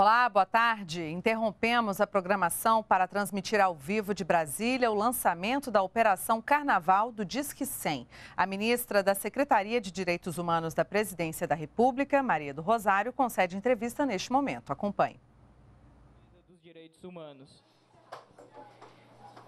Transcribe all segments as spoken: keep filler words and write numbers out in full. Olá, boa tarde. Interrompemos a programação para transmitir ao vivo de Brasília o lançamento da Operação Carnaval do Disque cem. A ministra da Secretaria de Direitos Humanos da Presidência da República, Maria do Rosário, concede entrevista neste momento. Acompanhe. Dos direitos humanos.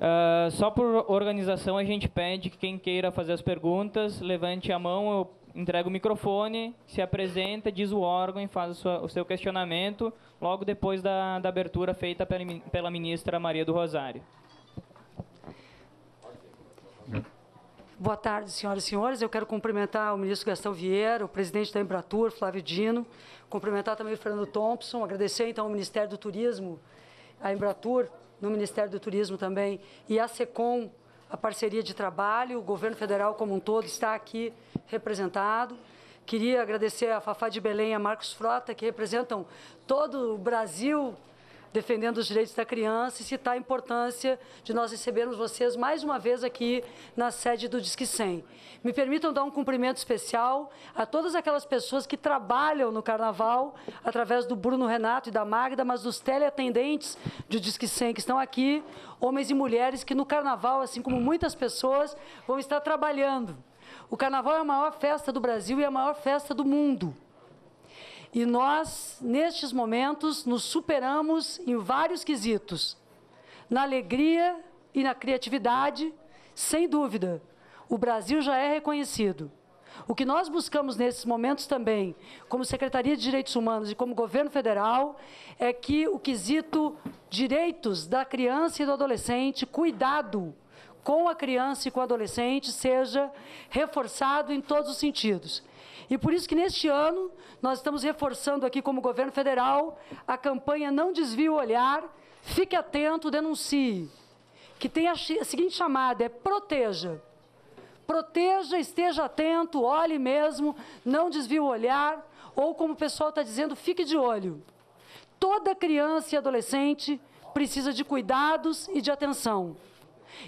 Uh, só por organização a gente pede que quem queira fazer as perguntas, levante a mão, eu entrega o microfone, se apresenta, diz o órgão e faz o, sua, o seu questionamento logo depois da, da abertura feita pela, pela ministra Maria do Rosário. Boa tarde, senhoras e senhores. Eu quero cumprimentar o ministro Gastão Vieira, o presidente da Embratur, Flávio Dino, cumprimentar também o Fernando Thompson, agradecer então ao Ministério do Turismo, a Embratur, no Ministério do Turismo também, e a SECOM, a parceria de trabalho, o governo federal como um todo está aqui representado. Queria agradecer a Fafá de Belém e a Marcos Frota, que representam todo o Brasil defendendo os direitos da criança, e citar a importância de nós recebermos vocês mais uma vez aqui na sede do Disque cem. Me permitam dar um cumprimento especial a todas aquelas pessoas que trabalham no Carnaval, através do Bruno Renato e da Magda, mas dos teleatendentes do Disque cem que estão aqui, homens e mulheres que no Carnaval, assim como muitas pessoas, vão estar trabalhando. O Carnaval é a maior festa do Brasil e a maior festa do mundo. E nós, nestes momentos, nos superamos em vários quesitos, na alegria e na criatividade, sem dúvida. O Brasil já é reconhecido. O que nós buscamos nesses momentos também, como Secretaria de Direitos Humanos e como Governo Federal, é que o quesito direitos da criança e do adolescente, cuidado com a criança e com o adolescente, seja reforçado em todos os sentidos. E por isso que, neste ano, nós estamos reforçando aqui, como governo federal, a campanha Não Desvie o Olhar, Fique Atento, Denuncie, que tem a seguinte chamada, é proteja. Proteja, esteja atento, olhe mesmo, não desvie o olhar, ou, como o pessoal está dizendo, fique de olho. Toda criança e adolescente precisa de cuidados e de atenção.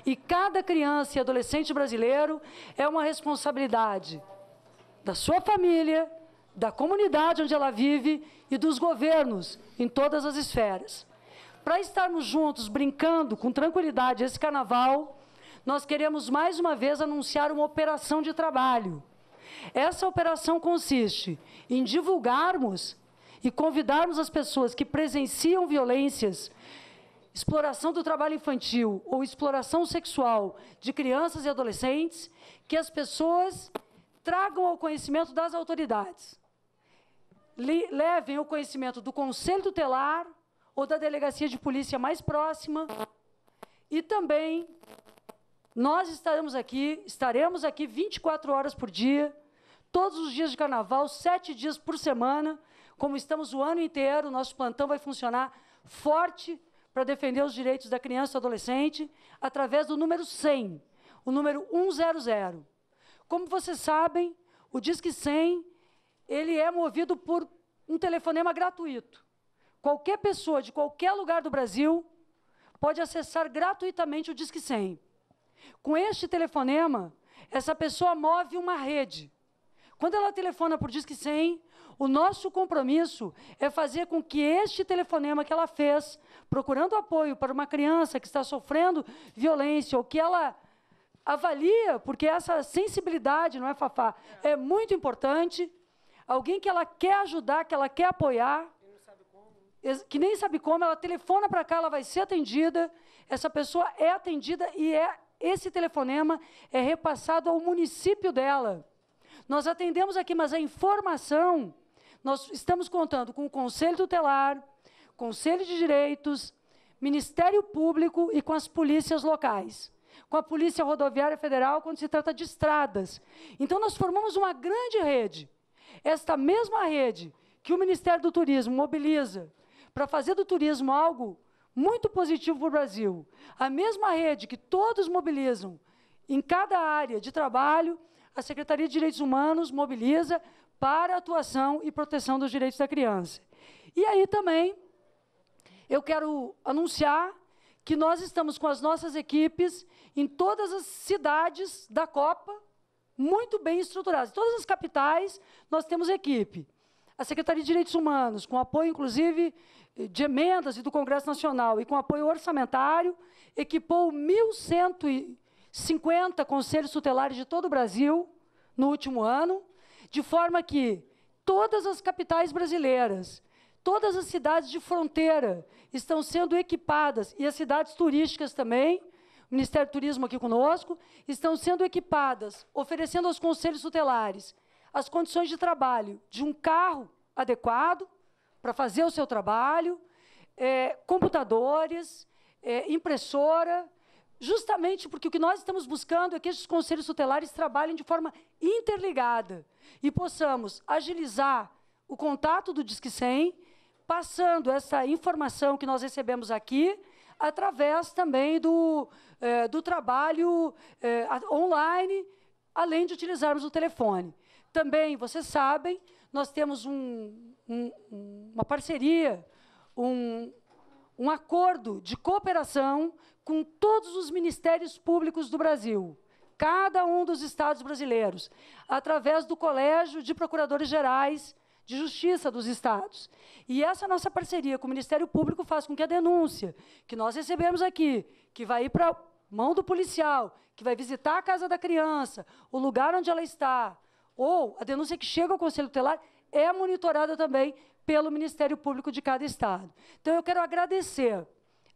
E cada criança e adolescente brasileiro é uma responsabilidade da sua família, da comunidade onde ela vive e dos governos, em todas as esferas. Para estarmos juntos, brincando com tranquilidade esse carnaval, nós queremos mais uma vez anunciar uma operação de trabalho. Essa operação consiste em divulgarmos e convidarmos as pessoas que presenciam violências, exploração do trabalho infantil ou exploração sexual de crianças e adolescentes, que as pessoas tragam ao conhecimento das autoridades, levem o conhecimento do Conselho Tutelar ou da Delegacia de Polícia mais próxima, e também nós estaremos aqui, estaremos aqui vinte e quatro horas por dia, todos os dias de carnaval, sete dias por semana, como estamos o ano inteiro, nosso plantão vai funcionar forte para defender os direitos da criança e do adolescente, através do número cem, o número cem. Como vocês sabem, o Disque cem, ele é movido por um telefonema gratuito. Qualquer pessoa de qualquer lugar do Brasil pode acessar gratuitamente o Disque cem. Com este telefonema, essa pessoa move uma rede. Quando ela telefona por Disque cem, o nosso compromisso é fazer com que este telefonema que ela fez, procurando apoio para uma criança que está sofrendo violência ou que ela avalia, porque essa sensibilidade, não é, Fafá, é muito importante. Alguém que ela quer ajudar, que ela quer apoiar, que nem sabe como, ela telefona para cá, ela vai ser atendida, essa pessoa é atendida e é, esse telefonema é repassado ao município dela. Nós atendemos aqui, mas a informação, nós estamos contando com o Conselho Tutelar, Conselho de Direitos, Ministério Público e com as polícias locais, com a Polícia Rodoviária Federal, quando se trata de estradas. Então, nós formamos uma grande rede. Esta mesma rede que o Ministério do Turismo mobiliza para fazer do turismo algo muito positivo para o Brasil, a mesma rede que todos mobilizam em cada área de trabalho, a Secretaria de Direitos Humanos mobiliza para a atuação e proteção dos direitos da criança. E aí também eu quero anunciar que nós estamos com as nossas equipes em todas as cidades da Copa, muito bem estruturadas. Em todas as capitais, nós temos equipe. A Secretaria de Direitos Humanos, com apoio, inclusive, de emendas e do Congresso Nacional, e com apoio orçamentário, equipou mil cento e cinquenta conselhos tutelares de todo o Brasil no último ano, de forma que todas as capitais brasileiras, todas as cidades de fronteira estão sendo equipadas, e as cidades turísticas também, o Ministério do Turismo aqui conosco, estão sendo equipadas, oferecendo aos conselhos tutelares as condições de trabalho de um carro adequado para fazer o seu trabalho, é, computadores, é, impressora, justamente porque o que nós estamos buscando é que esses conselhos tutelares trabalhem de forma interligada e possamos agilizar o contato do Disque cem, passando essa informação que nós recebemos aqui, através também do, é, do trabalho é, online, além de utilizarmos o telefone. Também, vocês sabem, nós temos um, um, uma parceria, um, um acordo de cooperação com todos os ministérios públicos do Brasil, cada um dos estados brasileiros, através do Colégio de Procuradores Gerais de Justiça dos Estados. E essa nossa parceria com o Ministério Público faz com que a denúncia que nós recebemos aqui, que vai ir para a mão do policial, que vai visitar a casa da criança, o lugar onde ela está, ou a denúncia que chega ao Conselho Tutelar, é monitorada também pelo Ministério Público de cada estado. Então, eu quero agradecer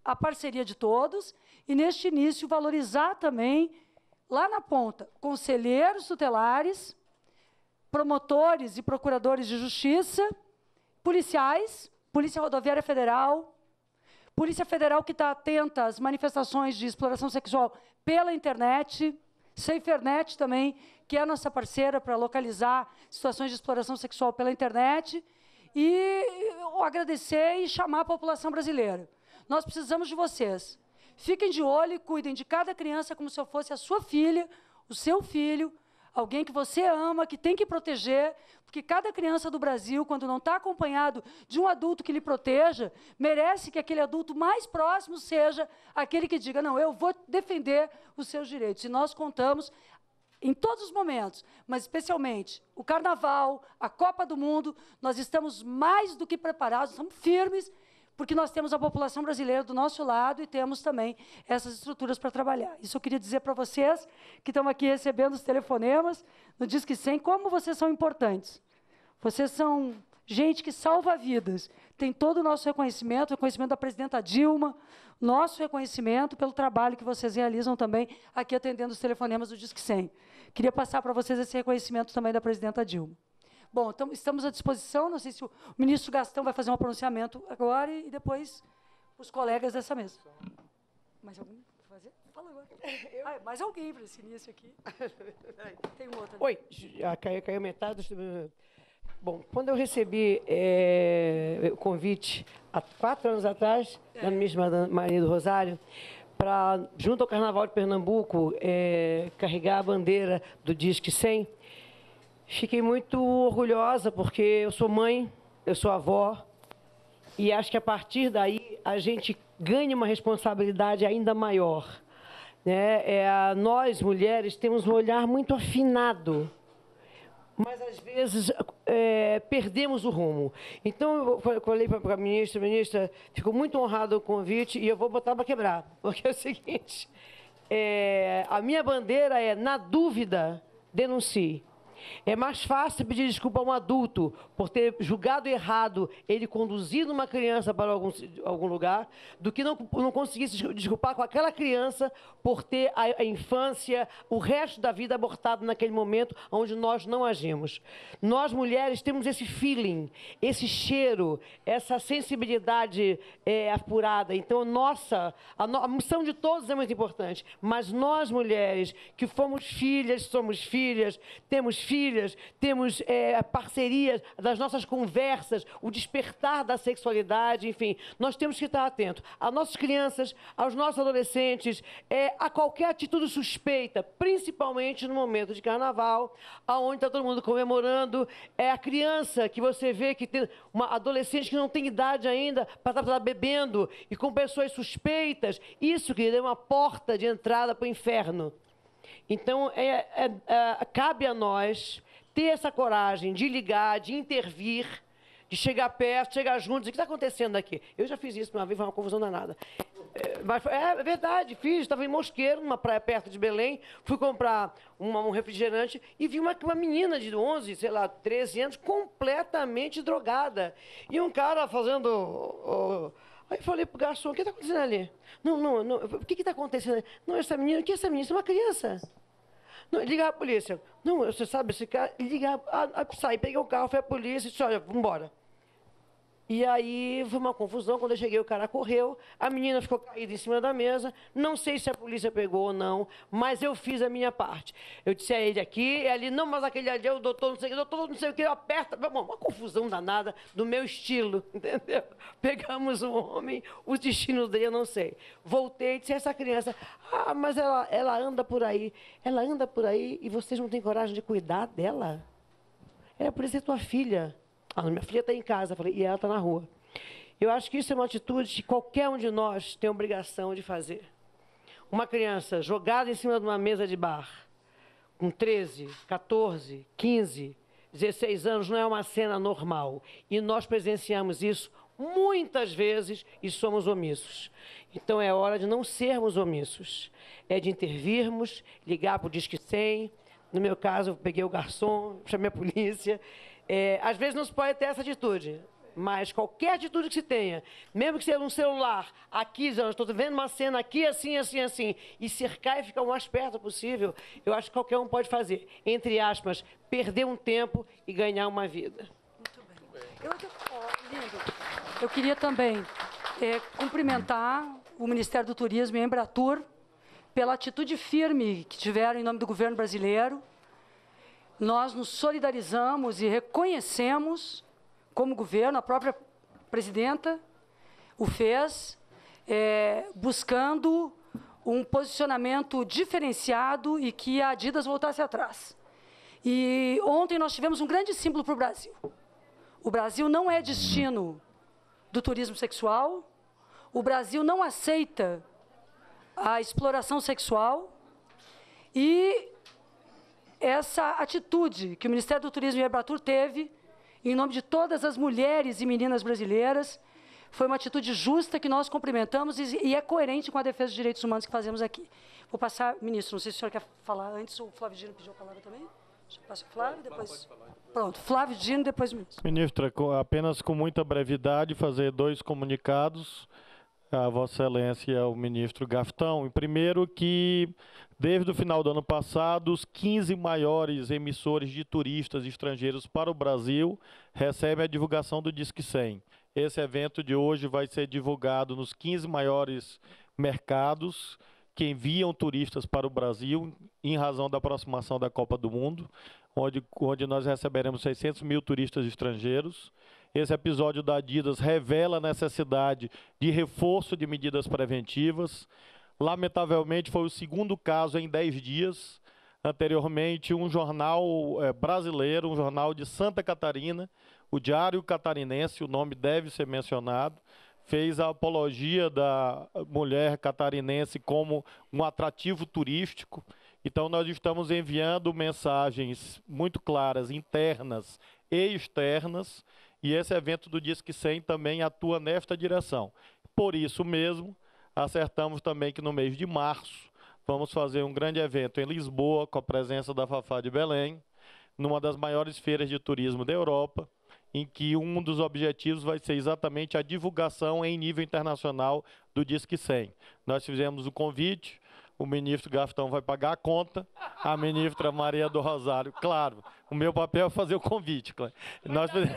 a parceria de todos e, neste início, valorizar também, lá na ponta, conselheiros tutelares, promotores e procuradores de justiça, policiais, Polícia Rodoviária Federal, Polícia Federal que está atenta às manifestações de exploração sexual pela internet, SaferNet também, que é a nossa parceira para localizar situações de exploração sexual pela internet, e agradecer e chamar a população brasileira. Nós precisamos de vocês. Fiquem de olho e cuidem de cada criança como se eu fosse a sua filha, o seu filho, alguém que você ama, que tem que proteger, porque cada criança do Brasil, quando não está acompanhado de um adulto que lhe proteja, merece que aquele adulto mais próximo seja aquele que diga, não, eu vou defender os seus direitos. E nós contamos em todos os momentos, mas especialmente o Carnaval, a Copa do Mundo, nós estamos mais do que preparados, estamos firmes, porque nós temos a população brasileira do nosso lado e temos também essas estruturas para trabalhar. Isso eu queria dizer para vocês, que estão aqui recebendo os telefonemas no Disque cem, como vocês são importantes. Vocês são gente que salva vidas. Tem todo o nosso reconhecimento, o reconhecimento da presidenta Dilma, nosso reconhecimento pelo trabalho que vocês realizam também aqui atendendo os telefonemas do Disque cem. Queria passar para vocês esse reconhecimento também da presidenta Dilma. Bom, então, estamos à disposição, não sei se o ministro Gastão vai fazer um pronunciamento agora e, e depois os colegas dessa mesa. Mais alguém para fazer? Fala agora. Eu... Ah, mais alguém para esse início aqui. Tem um outro. Oi, caiu, caiu metade do... Bom, quando eu recebi é, o convite, há quatro anos atrás, é. da ministra Maria do Rosário, para, junto ao Carnaval de Pernambuco, é, carregar a bandeira do Disque cem, fiquei muito orgulhosa, porque eu sou mãe, eu sou avó, e acho que a partir daí a gente ganha uma responsabilidade ainda maior, né? É, nós, mulheres, temos um olhar muito afinado, mas às vezes é, perdemos o rumo. Então, eu falei para a ministra, ministra, ficou muito honrado o convite e eu vou botar para quebrar, porque é o seguinte, é, a minha bandeira é, na dúvida, denuncie. É mais fácil pedir desculpa a um adulto por ter julgado errado ele conduzindo uma criança para algum, algum lugar, do que não, não conseguir se desculpar com aquela criança por ter a, a infância, o resto da vida abortado naquele momento onde nós não agimos. Nós, mulheres, temos esse feeling, esse cheiro, essa sensibilidade é, apurada. Então, nossa, a, no, a missão de todos é muito importante, mas nós, mulheres, que fomos filhas, somos filhas, temos filhas, filhas, temos é, parcerias das nossas conversas, o despertar da sexualidade, enfim, nós temos que estar atentos a nossas crianças, aos nossos adolescentes, é, a qualquer atitude suspeita, principalmente no momento de Carnaval, aonde está todo mundo comemorando, é a criança que você vê que tem uma adolescente que não tem idade ainda para estar bebendo e com pessoas suspeitas, isso que é uma porta de entrada para o inferno. Então, é, é, é, cabe a nós ter essa coragem de ligar, de intervir, de chegar perto, chegar junto, dizer, o que está acontecendo aqui? Eu já fiz isso uma vez, foi uma confusão danada. É, mas, é, é verdade, fiz, estava em Mosqueiro, numa praia perto de Belém, fui comprar uma, um refrigerante e vi uma, uma menina de onze, sei lá, treze anos, completamente drogada. E um cara fazendo... Oh, oh, aí eu falei pro garçom, o que está acontecendo ali? Não, não, não, o que está acontecendo ali? Não, essa menina, o que é essa menina? Isso é uma criança. Não, ligar a polícia. Não, você sabe, esse cara, ligar, ah, saí, peguei o carro, fui à polícia e disse, olha, vamos embora. E aí foi uma confusão, quando eu cheguei o cara correu, a menina ficou caída em cima da mesa, não sei se a polícia pegou ou não, mas eu fiz a minha parte. Eu disse a ele aqui, ali, não, mas aquele ali é o doutor não sei o que, doutor não sei o que, aperta, uma confusão danada do meu estilo, entendeu? Pegamos um homem, o destino dele eu não sei. Voltei e disse a essa criança, ah, mas ela, ela anda por aí, ela anda por aí e vocês não têm coragem de cuidar dela? Ela por isso é tua filha. Ah, minha filha está em casa, falei, e ela está na rua. Eu acho que isso é uma atitude que qualquer um de nós tem obrigação de fazer. Uma criança jogada em cima de uma mesa de bar, com treze, quatorze, quinze, dezesseis anos, não é uma cena normal. E nós presenciamos isso muitas vezes e somos omissos. Então é hora de não sermos omissos. É de intervirmos, ligar para o Disque cem. No meu caso, eu peguei o garçom, chamei a polícia... É, às vezes não se pode ter essa atitude, mas qualquer atitude que se tenha, mesmo que seja um celular, aqui, estou vendo uma cena aqui, assim, assim, assim, e cercar e ficar o mais perto possível, eu acho que qualquer um pode fazer, entre aspas, perder um tempo e ganhar uma vida. Muito bem. Eu, oh, lindo. Eu queria também é, cumprimentar o Ministério do Turismo e a Embratur pela atitude firme que tiveram em nome do governo brasileiro. Nós nos solidarizamos e reconhecemos, como governo, a própria presidenta o fez, é, buscando um posicionamento diferenciado e que a Adidas voltasse atrás. E ontem nós tivemos um grande símbolo para o Brasil. O Brasil não é destino do turismo sexual, o Brasil não aceita a exploração sexual e... Essa atitude que o Ministério do Turismo e a Embratur teve, em nome de todas as mulheres e meninas brasileiras, foi uma atitude justa que nós cumprimentamos e é coerente com a defesa dos direitos humanos que fazemos aqui. Vou passar, ministro, não sei se o senhor quer falar antes, o Flávio Dino pediu a palavra também? Deixa eu passar o Flávio, depois... Pronto, Flávio Dino, depois o ministro. Ministra, apenas com muita brevidade, fazer dois comunicados... A Vossa Excelência, o ministro Gastão. Primeiro que, desde o final do ano passado, os quinze maiores emissores de turistas estrangeiros para o Brasil recebem a divulgação do Disque cem. Esse evento de hoje vai ser divulgado nos quinze maiores mercados que enviam turistas para o Brasil, em razão da aproximação da Copa do Mundo, onde, onde nós receberemos seiscentos mil turistas estrangeiros. Esse episódio da Adidas revela a necessidade de reforço de medidas preventivas. Lamentavelmente, foi o segundo caso em dez dias. Anteriormente, um jornal é, brasileiro, um jornal de Santa Catarina, o Diário Catarinense, o nome deve ser mencionado, fez a apologia da mulher catarinense como um atrativo turístico. Então, nós estamos enviando mensagens muito claras, internas e externas, e esse evento do Disque cem também atua nesta direção. Por isso mesmo, acertamos também que no mês de março vamos fazer um grande evento em Lisboa, com a presença da Fafá de Belém, numa das maiores feiras de turismo da Europa, em que um dos objetivos vai ser exatamente a divulgação em nível internacional do Disque cem. Nós fizemos o convite, o ministro Gastão vai pagar a conta, a ministra Maria do Rosário. Claro, o meu papel é fazer o convite. Claro. Nós fizemos...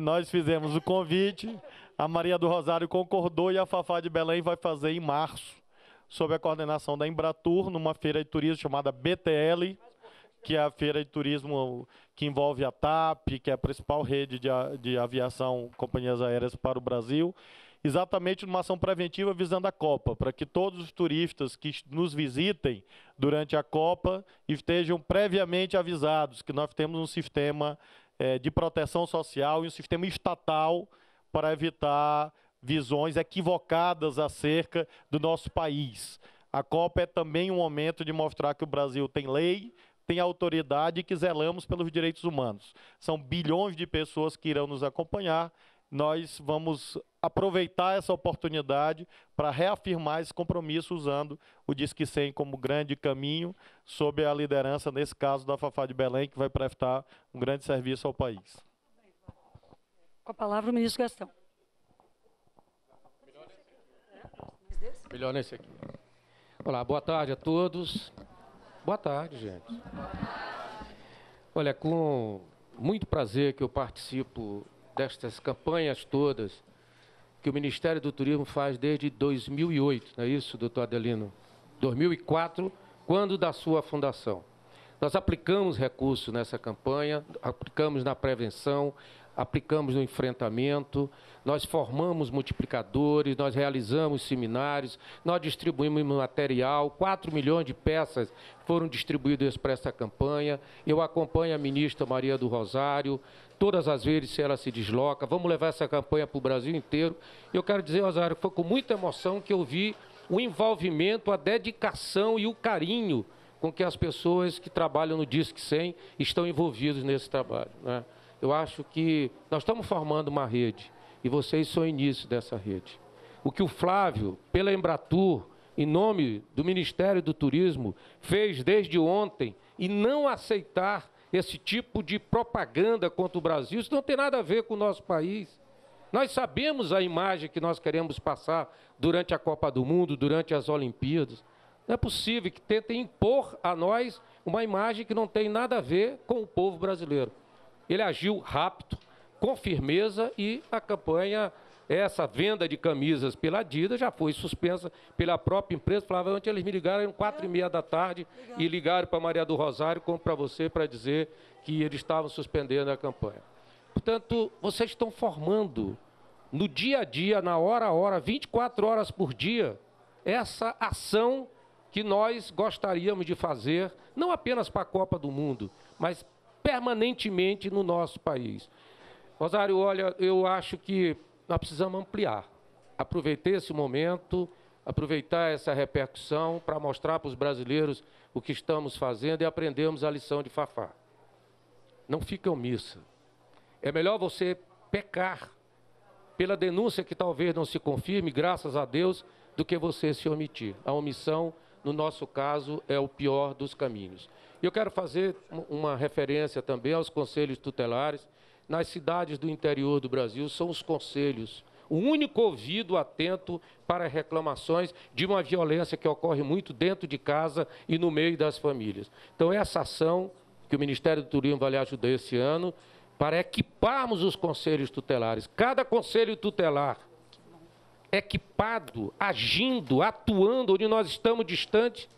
Nós fizemos o convite, a Maria do Rosário concordou e a Fafá de Belém vai fazer em março, sob a coordenação da Embratur, numa feira de turismo chamada B T L, que é a feira de turismo que envolve a TAP, que é a principal rede de, de aviação, companhias aéreas para o Brasil, exatamente numa ação preventiva visando a Copa, para que todos os turistas que nos visitem durante a Copa estejam previamente avisados que nós temos um sistema... de proteção social e um sistema estatal para evitar visões equivocadas acerca do nosso país. A Copa é também um momento de mostrar que o Brasil tem lei, tem autoridade e que zelamos pelos direitos humanos. São bilhões de pessoas que irão nos acompanhar. Nós vamos aproveitar essa oportunidade para reafirmar esse compromisso usando o Disque cem como grande caminho, sob a liderança, nesse caso, da Fafá de Belém, que vai prestar um grande serviço ao país. Com a palavra, o ministro Gastão. Melhor nesse aqui. Olá, boa tarde a todos. Boa tarde, gente. Olha, com muito prazer que eu participo destas campanhas todas que o Ministério do Turismo faz desde dois mil e oito, não é isso, doutor Adelino? dois mil e quatro, quando da sua fundação. Nós aplicamos recursos nessa campanha, aplicamos na prevenção, aplicamos no enfrentamento, nós formamos multiplicadores, nós realizamos seminários, nós distribuímos material, quatro milhões de peças foram distribuídas para essa campanha. Eu acompanho a ministra Maria do Rosário, todas as vezes se ela se desloca, vamos levar essa campanha para o Brasil inteiro. Eu quero dizer, Rosário, que foi com muita emoção que eu vi o envolvimento, a dedicação e o carinho com que as pessoas que trabalham no Disque cem estão envolvidos nesse trabalho, né? Eu acho que nós estamos formando uma rede e vocês são o início dessa rede. O que o Flávio, pela Embratur, em nome do Ministério do Turismo, fez desde ontem e não aceitar esse tipo de propaganda contra o Brasil, isso não tem nada a ver com o nosso país. Nós sabemos a imagem que nós queremos passar durante a Copa do Mundo, durante as Olimpíadas. Não é possível que tentem impor a nós uma imagem que não tem nada a ver com o povo brasileiro. Ele agiu rápido, com firmeza, e a campanha, essa venda de camisas pela Adidas, já foi suspensa pela própria empresa. Falava, ontem eles me ligaram, eram quatro e meia da tarde, e ligaram para Maria do Rosário, como para você, para dizer que eles estavam suspendendo a campanha. Portanto, vocês estão formando, no dia a dia, na hora a hora, vinte e quatro horas por dia, essa ação que nós gostaríamos de fazer, não apenas para a Copa do Mundo, mas permanentemente no nosso país. Rosário, olha, eu acho que nós precisamos ampliar. Aproveitar esse momento, aproveitar essa repercussão para mostrar para os brasileiros o que estamos fazendo e aprendermos a lição de Fafá. Não fica omissa. É melhor você pecar pela denúncia que talvez não se confirme, graças a Deus, do que você se omitir. A omissão, no nosso caso, é o pior dos caminhos. Eu quero fazer uma referência também aos conselhos tutelares. Nas cidades do interior do Brasil, são os conselhos o único ouvido atento para reclamações de uma violência que ocorre muito dentro de casa e no meio das famílias. Então, essa ação que o Ministério do Turismo vai lhe ajudar esse ano, para equiparmos os conselhos tutelares. Cada conselho tutelar equipado, agindo, atuando, onde nós estamos distantes,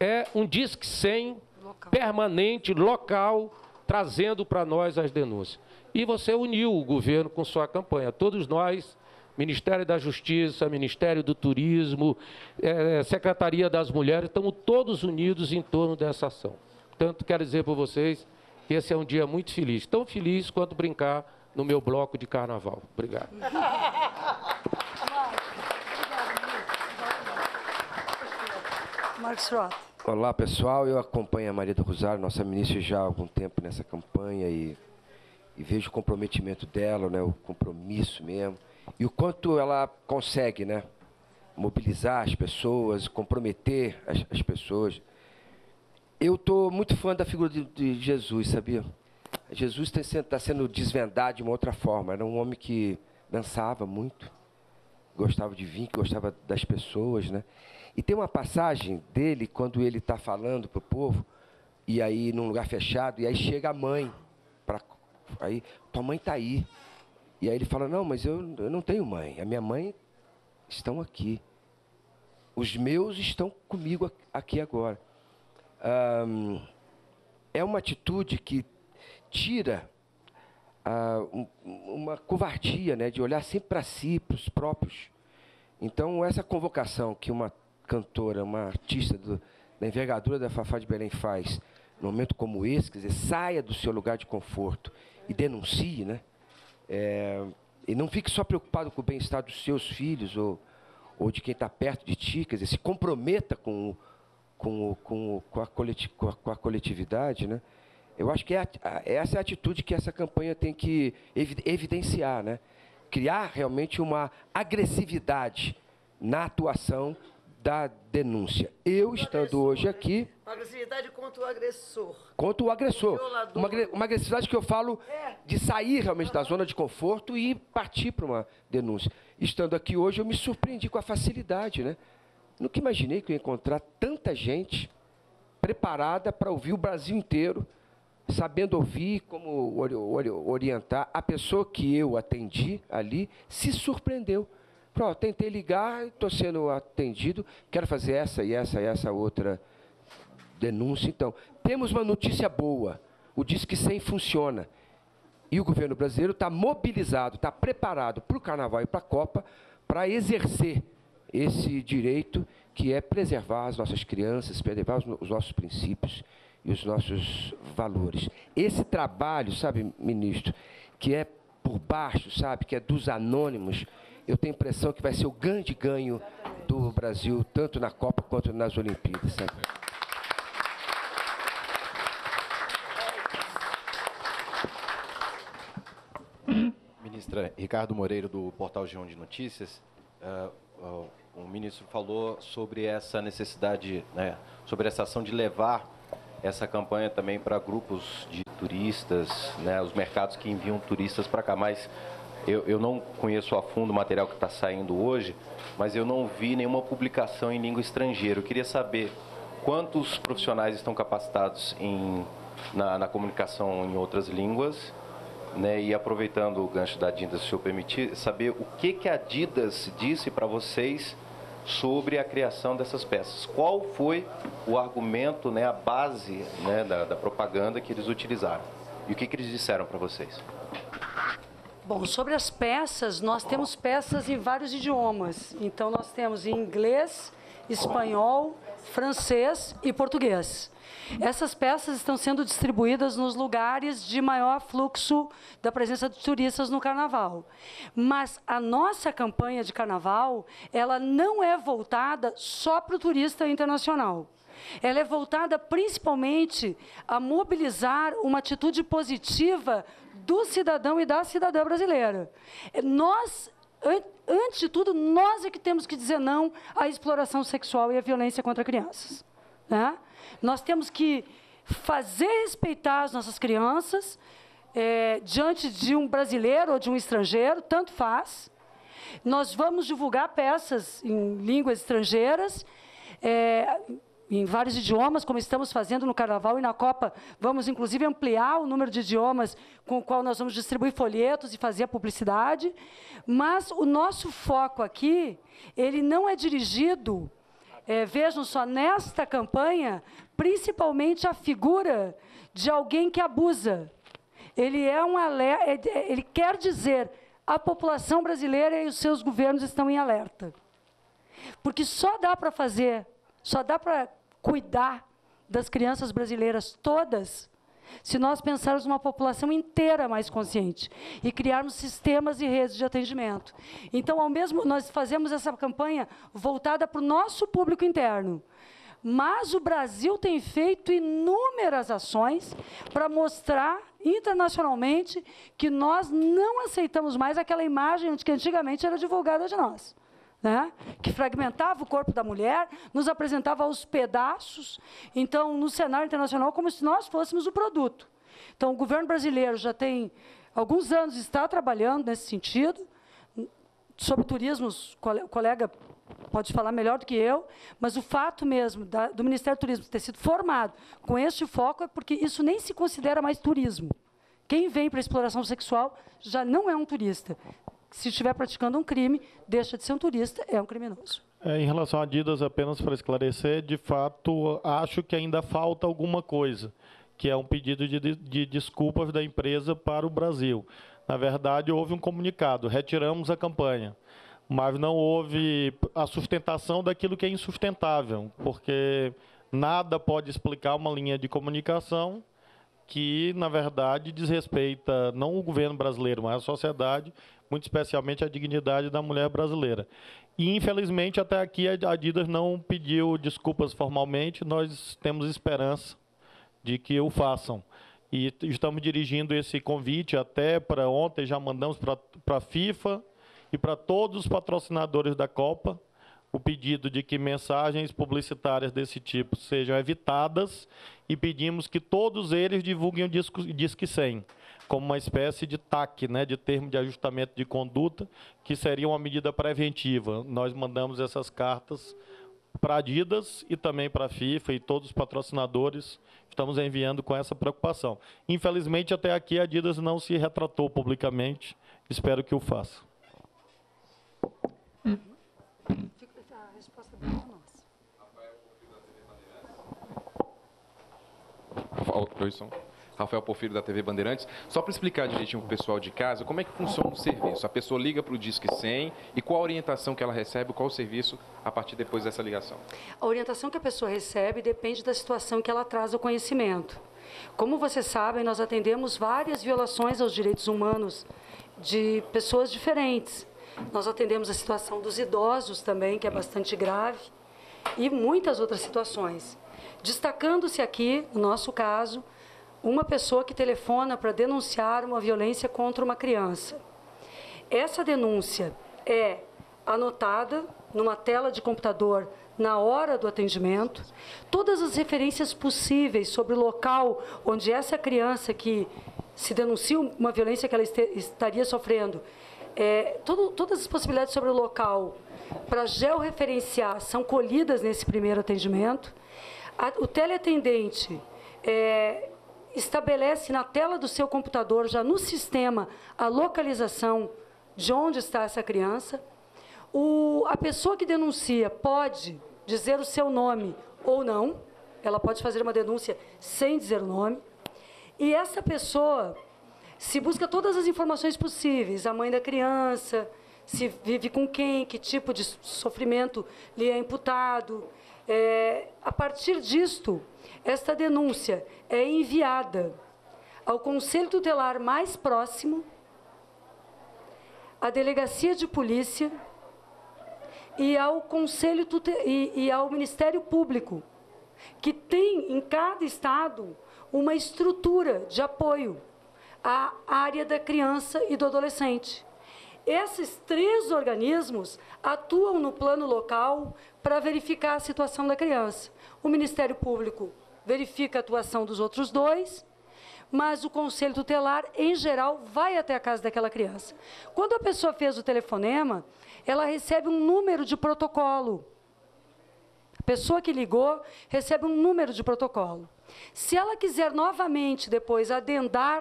é um Disque cem local, permanente, local, trazendo para nós as denúncias. E você uniu o governo com sua campanha. Todos nós, Ministério da Justiça, Ministério do Turismo, eh, Secretaria das Mulheres, estamos todos unidos em torno dessa ação. Portanto, quero dizer para vocês que esse é um dia muito feliz. Tão feliz quanto brincar no meu bloco de carnaval. Obrigado. Marcos Frota. Olá, pessoal, eu acompanho a Maria do Rosário, nossa ministra, já há algum tempo nessa campanha, e, e vejo o comprometimento dela, né, o compromisso mesmo, e o quanto ela consegue, né, mobilizar as pessoas, comprometer as, as pessoas. Eu estou muito fã da figura de, de Jesus, sabia? Jesus está sendo, tá sendo desvendado de uma outra forma, era um homem que dançava muito, gostava de vinho, que gostava das pessoas, né? E tem uma passagem dele, quando ele está falando para o povo, e aí num lugar fechado, e aí chega a mãe, pra, aí, tua mãe está aí. E aí ele fala, não, mas eu, eu não tenho mãe, a minha mãe estão aqui. Os meus estão comigo aqui agora. Hum, é uma atitude que tira uh, um, uma covardia, né, de olhar sempre para si, para os próprios. Então, essa convocação que uma cantora, uma artista do, da envergadura da Fafá de Belém faz, num momento como esse, quer dizer, saia do seu lugar de conforto e denuncie, né? É, e não fique só preocupado com o bem-estar dos seus filhos ou, ou de quem está perto de ti, quer dizer, se comprometa com o, com, com, com, a, coleti com, a, com a coletividade, né? Eu acho que é a, essa é a atitude que essa campanha tem que evidenciar, né? Criar realmente uma agressividade na atuação da denúncia. Eu, estando hoje aqui... Uma agressividade contra o agressor. Contra o agressor. Uma, uma agressividade que eu falo de sair realmente da zona de conforto e partir para uma denúncia. Estando aqui hoje, eu me surpreendi com a facilidade, né? Nunca imaginei que eu ia encontrar tanta gente preparada para ouvir o Brasil inteiro, sabendo ouvir, como orientar. A pessoa que eu atendi ali se surpreendeu. Pronto, tentei ligar, estou sendo atendido, quero fazer essa e essa e essa outra denúncia. Então, temos uma notícia boa, o Disque cem funciona. E o governo brasileiro está mobilizado, está preparado para o Carnaval e para a Copa, para exercer esse direito que é preservar as nossas crianças, preservar os nossos princípios e os nossos valores. Esse trabalho, sabe, ministro, que é por baixo, sabe, que é dos anônimos, eu tenho a impressão que vai ser o grande ganho do Brasil, tanto na Copa quanto nas Olimpíadas, sabe? Ministra, Ricardo Moreira, do Portal G um de Notícias, uh, uh, o ministro falou sobre essa necessidade, né, sobre essa ação de levar essa campanha também para grupos de turistas, né, os mercados que enviam turistas para cá, mas eu, eu não conheço a fundo o material que está saindo hoje, mas eu não vi nenhuma publicação em língua estrangeira. Eu queria saber quantos profissionais estão capacitados em, na, na comunicação em outras línguas, né, e aproveitando o gancho da Adidas, se o senhor permitir, saber o que, que a Adidas disse para vocês sobre a criação dessas peças. Qual foi o argumento, né, a base, né, da, da propaganda que eles utilizaram? E o que, que eles disseram para vocês? Bom, sobre as peças, nós temos peças em vários idiomas. Então, nós temos em inglês, espanhol, francês e português. Essas peças estão sendo distribuídas nos lugares de maior fluxo da presença de turistas no Carnaval. Mas a nossa campanha de Carnaval, ela não é voltada só para o turista internacional. Ela é voltada principalmente a mobilizar uma atitude positiva do cidadão e da cidadã brasileira. Nós... Antes de tudo, nós é que temos que dizer não à exploração sexual e à violência contra crianças, né? Nós temos que fazer respeitar as nossas crianças é, diante de um brasileiro ou de um estrangeiro, tanto faz. Nós vamos divulgar peças em línguas estrangeiras, é, em vários idiomas, como estamos fazendo no Carnaval e na Copa. Vamos, inclusive, ampliar o número de idiomas com o qual nós vamos distribuir folhetos e fazer a publicidade. Mas o nosso foco aqui, ele não é dirigido, é, vejam só, nesta campanha, principalmente a figura de alguém que abusa. Ele, é um alerta, ele quer dizer, a população brasileira e os seus governos estão em alerta. Porque só dá para fazer, só dá para cuidar das crianças brasileiras todas se nós pensarmos numa população inteira mais consciente e criarmos sistemas e redes de atendimento. Então, ao mesmo nós fazemos essa campanha voltada para o nosso público interno, mas o Brasil tem feito inúmeras ações para mostrar internacionalmente que nós não aceitamos mais aquela imagem que antigamente era divulgada de nós, né? Que fragmentava o corpo da mulher, nos apresentava aos pedaços, então, no cenário internacional, como se nós fôssemos o produto. Então, o governo brasileiro já tem alguns anos, está trabalhando nesse sentido, sobre turismo, o colega pode falar melhor do que eu, mas o fato mesmo da, do Ministério do Turismo ter sido formado com este foco é porque isso nem se considera mais turismo. Quem vem para a exploração sexual já não é um turista. Se estiver praticando um crime, deixa de ser um turista, é um criminoso. É, em relação a Adidas, apenas para esclarecer, de fato, acho que ainda falta alguma coisa, que é um pedido de, de desculpas da empresa para o Brasil. Na verdade, houve um comunicado, retiramos a campanha, mas não houve a sustentação daquilo que é insustentável, porque nada pode explicar uma linha de comunicação que, na verdade, desrespeita não o governo brasileiro, mas a sociedade, muito especialmente a dignidade da mulher brasileira. E, infelizmente, até aqui a Adidas não pediu desculpas formalmente, nós temos esperança de que o façam. E estamos dirigindo esse convite até para ontem, já mandamos para a FIFA e para todos os patrocinadores da Copa, o pedido de que mensagens publicitárias desse tipo sejam evitadas e pedimos que todos eles divulguem o Disque cem, como uma espécie de T A C, né, de termo de ajustamento de conduta, que seria uma medida preventiva. Nós mandamos essas cartas para a Adidas e também para a FIFA e todos os patrocinadores, estamos enviando com essa preocupação. Infelizmente, até aqui, a Adidas não se retratou publicamente, espero que o faça. Hum. Rafael Porfírio, da T V Bandeirantes. Só para explicar direitinho para o pessoal de casa, como é que funciona o serviço? A pessoa liga para o Disque cem e qual a orientação que ela recebe, qual o serviço a partir depois dessa ligação? A orientação que a pessoa recebe depende da situação que ela traz ao conhecimento. Como vocês sabem, nós atendemos várias violações aos direitos humanos de pessoas diferentes. Nós atendemos a situação dos idosos também, que é bastante grave, e muitas outras situações. Destacando-se aqui, no nosso caso, uma pessoa que telefona para denunciar uma violência contra uma criança. Essa denúncia é anotada numa tela de computador na hora do atendimento. Todas as referências possíveis sobre o local onde essa criança que se denuncia uma violência que ela estaria sofrendo, É, todo, todas as possibilidades sobre o local para georreferenciar são colhidas nesse primeiro atendimento. A, o teleatendente é, estabelece na tela do seu computador, já no sistema, a localização de onde está essa criança. O, a pessoa que denuncia pode dizer o seu nome ou não, ela pode fazer uma denúncia sem dizer o nome, e essa pessoa... se busca todas as informações possíveis, a mãe da criança, se vive com quem, que tipo de sofrimento lhe é imputado. É, a partir disto, esta denúncia é enviada ao Conselho Tutelar mais próximo, à Delegacia de Polícia e ao, Conselho Tutelar, e, e ao Ministério Público, que tem em cada estado uma estrutura de apoio a área da criança e do adolescente. Esses três organismos atuam no plano local para verificar a situação da criança. O Ministério Público verifica a atuação dos outros dois, mas o Conselho Tutelar, em geral, vai até a casa daquela criança. Quando a pessoa fez o telefonema, ela recebe um número de protocolo. A pessoa que ligou recebe um número de protocolo. Se ela quiser novamente depois adendar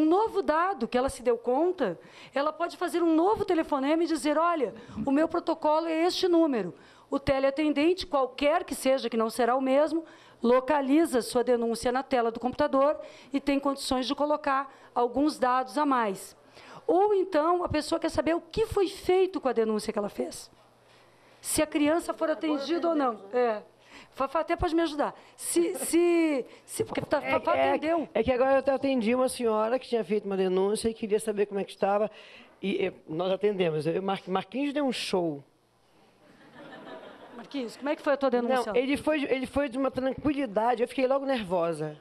um novo dado que ela se deu conta, ela pode fazer um novo telefonema e dizer, olha, o meu protocolo é este número. O teleatendente, qualquer que seja, que não será o mesmo, localiza sua denúncia na tela do computador e tem condições de colocar alguns dados a mais. Ou, então, a pessoa quer saber o que foi feito com a denúncia que ela fez. Se a criança for atendida ou não. É. Fafá até pode me ajudar. Se, se, se, porque tá, é, Fafá atendeu. É, é que agora eu atendi uma senhora que tinha feito uma denúncia e queria saber como é que estava. E, e nós atendemos. Eu, Mar, Marquinhos deu um show. Marquinhos, como é que foi a tua denúncia? Não, ele, foi, ele foi de uma tranquilidade. Eu fiquei logo nervosa.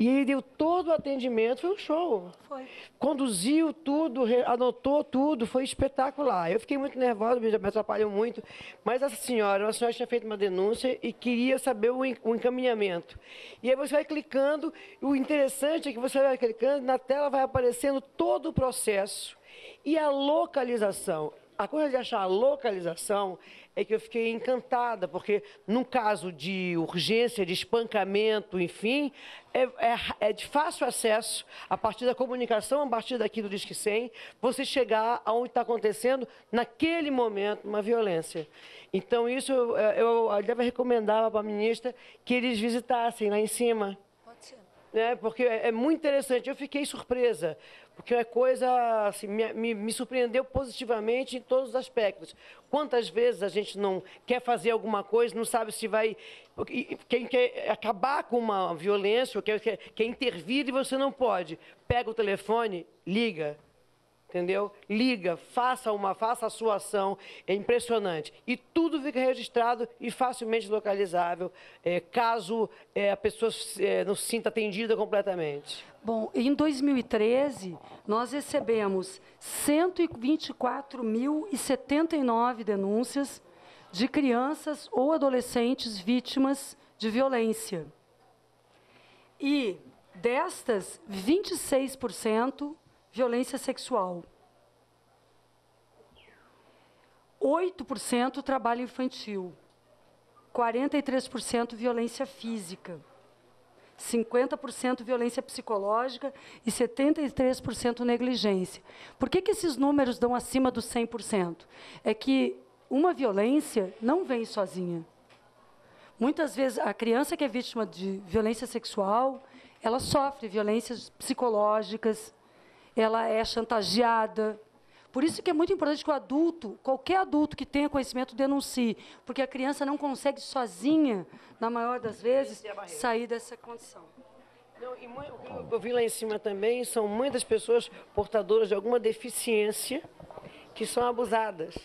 E ele deu todo o atendimento, foi um show. Foi. Conduziu tudo, anotou tudo, foi espetacular. Eu fiquei muito nervosa, me atrapalhou muito. Mas essa senhora, uma senhora tinha feito uma denúncia e queria saber o encaminhamento. E aí você vai clicando, o interessante é que você vai clicando, na tela vai aparecendo todo o processo. E a localização, a coisa de achar a localização... é que eu fiquei encantada, porque num caso de urgência, de espancamento, enfim, é, é, é de fácil acesso, a partir da comunicação, a partir daqui do Disque cem, você chegar aonde está acontecendo, naquele momento, uma violência. Então, isso eu, eu, eu deve recomendar para a ministra que eles visitassem lá em cima. Pode ser. Né? Porque é, é muito interessante, eu fiquei surpresa. Porque é coisa, assim, me, me, me surpreendeu positivamente em todos os aspectos. Quantas vezes a gente não quer fazer alguma coisa, não sabe se vai... Quem quer acabar com uma violência, ou quer, quer, quer intervir e você não pode. Pega o telefone, liga. entendeu? Liga, faça uma, faça a sua ação, é impressionante. E tudo fica registrado e facilmente localizável, é, caso é, a pessoa é, não se sinta atendida completamente. Bom, em dois mil e treze, nós recebemos cento e vinte e quatro mil e setenta e nove denúncias de crianças ou adolescentes vítimas de violência. E destas, vinte e seis por cento violência sexual. oito por cento trabalho infantil. quarenta e três por cento violência física. cinquenta por cento violência psicológica e setenta e três por cento negligência. Por que que esses números dão acima dos cem por cento? É que uma violência não vem sozinha. Muitas vezes, a criança que é vítima de violência sexual, ela sofre violências psicológicas, ela é chantageada. Por isso que é muito importante que o adulto, qualquer adulto que tenha conhecimento, denuncie, porque a criança não consegue sozinha, na maior das vezes, sair dessa condição. Não, e muito, eu vi lá em cima também, são muitas pessoas portadoras de alguma deficiência que são abusadas.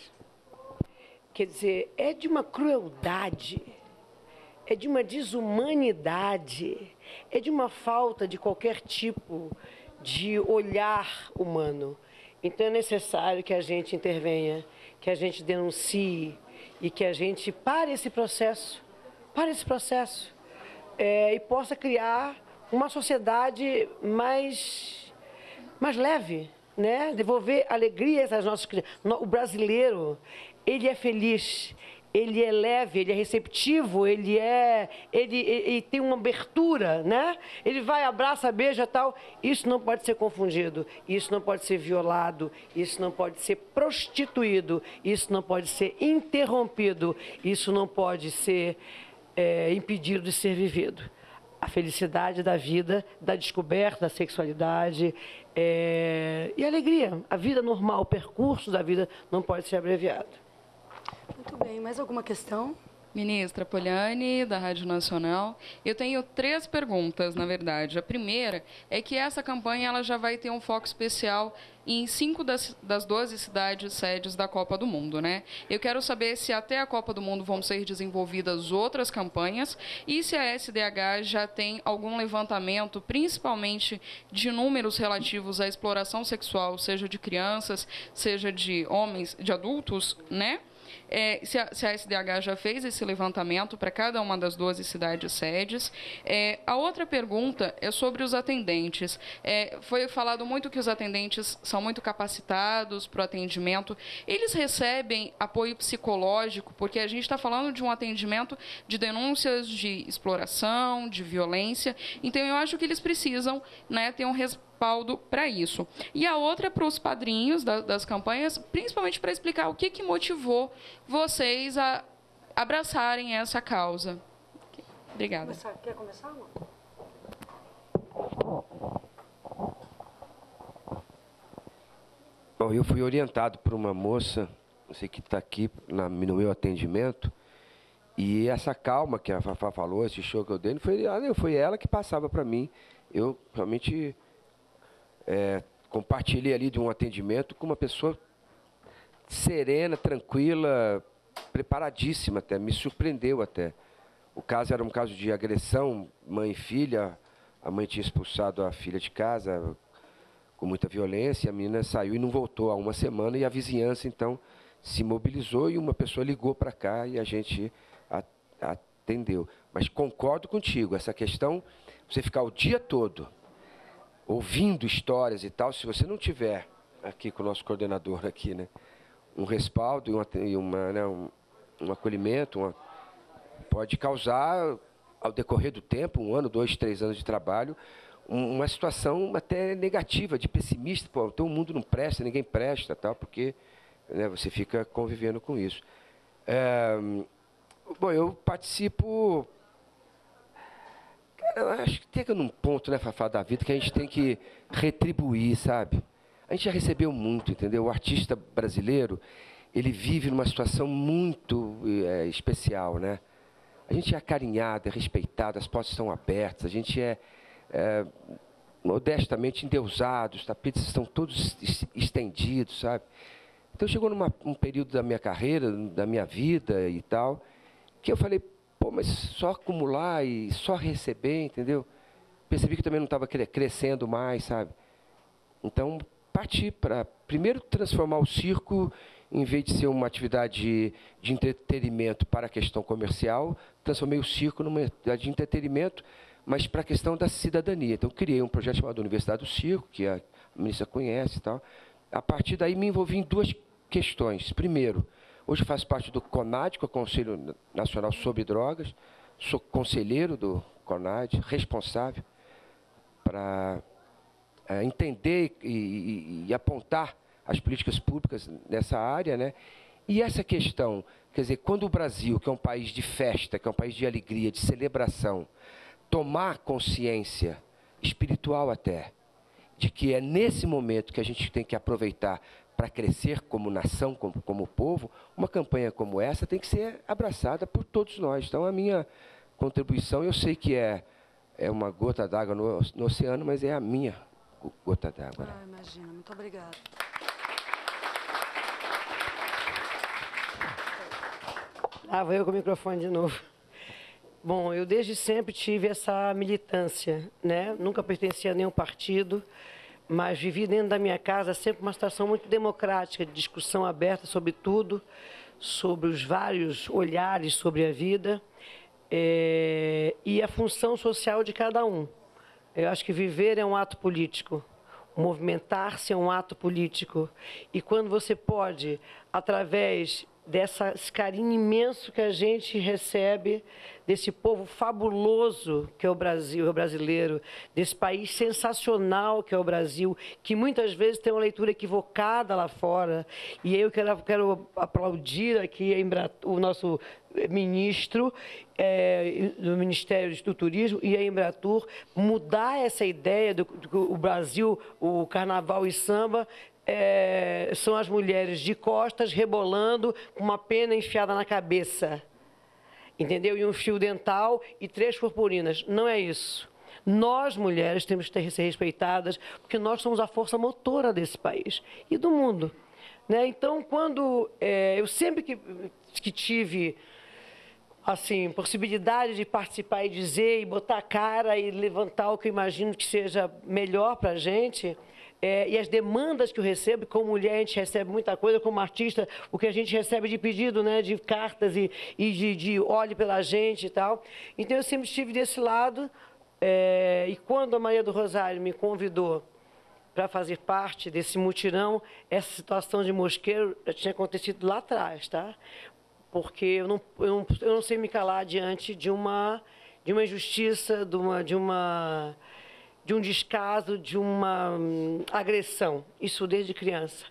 Quer dizer, é de uma crueldade, é de uma desumanidade, é de uma falta de qualquer tipo de olhar humano. Então, é necessário que a gente intervenha, que a gente denuncie e que a gente pare esse processo, pare esse processo, é, e possa criar uma sociedade mais, mais leve, né? Devolver alegria às nossas crianças. O brasileiro, ele é feliz, ele é leve, ele é receptivo, ele, é, ele, ele, ele tem uma abertura, né? Ele vai, abraça, beija, tal. Isso não pode ser confundido, isso não pode ser violado, isso não pode ser prostituído, isso não pode ser interrompido, isso não pode ser é, impedido de ser vivido. A felicidade da vida, da descoberta, da sexualidade é, e a alegria. A vida normal, o percurso da vida não pode ser abreviado. Muito bem, mais alguma questão? Ministra Poliani, da Rádio Nacional. Eu tenho três perguntas, na verdade. A primeira é que essa campanha ela já vai ter um foco especial em cinco das, das doze cidades sedes da Copa do Mundo, né? Eu quero saber se até a Copa do Mundo vão ser desenvolvidas outras campanhas e se a S D H já tem algum levantamento, principalmente de números relativos à exploração sexual, seja de crianças, seja de homens, de adultos, né? É, se, a, se a S D H já fez esse levantamento para cada uma das doze cidades sedes. É, a outra pergunta é sobre os atendentes. É, foi falado muito que os atendentes são muito capacitados para o atendimento. Eles recebem apoio psicológico, porque a gente está falando de um atendimento de denúncias de exploração, de violência. Então, eu acho que eles precisam, né, ter um respeito para isso. E a outra é para os padrinhos da, das campanhas, principalmente para explicar o que, que motivou vocês a abraçarem essa causa. Obrigada. Quer começar? Quer começar, amor? Bom, eu fui orientado por uma moça, você que está aqui na, no meu atendimento, e essa calma que a Fafá falou, esse show que eu dei, não foi, foi ela que passava para mim. Eu realmente... É, compartilhei ali de um atendimento com uma pessoa serena, tranquila, preparadíssima até, me surpreendeu até. O caso era um caso de agressão, mãe e filha, a mãe tinha expulsado a filha de casa com muita violência, a menina saiu e não voltou há uma semana, e a vizinhança, então, se mobilizou e uma pessoa ligou para cá e a gente atendeu. Mas concordo contigo, essa questão, você ficar o dia todo ouvindo histórias e tal, se você não tiver, aqui com o nosso coordenador aqui, né, um respaldo e, uma, e uma, né, um, um acolhimento, uma, pode causar, ao decorrer do tempo, um ano, dois, três anos de trabalho, um, uma situação até negativa, de pessimista, pô, então o mundo não presta, ninguém presta, tal, porque, né, você fica convivendo com isso. É, bom, eu participo... Eu acho que tem que num ponto, né, Fafá, da vida, que a gente tem que retribuir, sabe? A gente já recebeu muito, entendeu? O artista brasileiro, ele vive numa situação muito é, especial, né? A gente é acarinhado, é respeitado, as portas estão abertas, a gente é, é modestamente endeusados, tapetes estão todos estendidos, sabe? Então, chegou num período da minha carreira, da minha vida e tal, que eu falei, pô, mas só acumular e só receber, entendeu? Percebi que também não estava crescendo mais, sabe? Então, parti para, primeiro, transformar o circo, em vez de ser uma atividade de entretenimento para a questão comercial, transformei o circo numa atividade de entretenimento, mas para a questão da cidadania. Então, criei um projeto chamado Universidade do Circo, que a ministra conhece e tal. A partir daí, me envolvi em duas questões. Primeiro, hoje faço parte do CONAD, que é o Conselho Nacional sobre Drogas. Sou conselheiro do CONAD, responsável para é, entender e, e, e apontar as políticas públicas nessa área, né? E essa questão, quer dizer, quando o Brasil, que é um país de festa, que é um país de alegria, de celebração, tomar consciência espiritual até, de que é nesse momento que a gente tem que aproveitar para crescer como nação, como, como povo, uma campanha como essa tem que ser abraçada por todos nós. Então, a minha contribuição, eu sei que é, é uma gota d'água no, no oceano, mas é a minha gota d'água. Ah, imagina. Muito obrigada. Ah, vou eu com o microfone de novo. Bom, eu desde sempre tive essa militância, né? Nunca pertencia a nenhum partido, mas vivi dentro da minha casa sempre uma situação muito democrática, de discussão aberta sobre tudo, sobre os vários olhares sobre a vida é, e a função social de cada um. Eu acho que viver é um ato político, movimentar-se é um ato político. E quando você pode, através desse carinho imenso que a gente recebe, desse povo fabuloso que é o Brasil, o brasileiro, desse país sensacional que é o Brasil, que muitas vezes tem uma leitura equivocada lá fora. E eu quero, quero aplaudir aqui o nosso ministro é, do Ministério do Turismo e a Embratur, mudar essa ideia do, do o Brasil, o carnaval e samba, É, são as mulheres de costas rebolando com uma pena enfiada na cabeça, entendeu? E um fio dental e três purpurinas. Não é isso. Nós, mulheres, temos que ser respeitadas, porque nós somos a força motora desse país e do mundo, né? Então, quando é, eu sempre que, que tive... assim, possibilidade de participar e dizer, e botar a cara e levantar o que eu imagino que seja melhor para a gente. É, e as demandas que eu recebo, como mulher a gente recebe muita coisa, como artista, o que a gente recebe de pedido, né, de cartas e, e de, de olhe pela gente e tal. Então, eu sempre estive desse lado. É, e quando a Maria do Rosário me convidou para fazer parte desse mutirão, essa situação de Mosqueiro já tinha acontecido lá atrás, tá? Porque eu não, eu, não, eu não sei me calar diante de uma, de uma injustiça, de, uma, de, uma, de um descaso, de uma hum, agressão. Isso desde criança.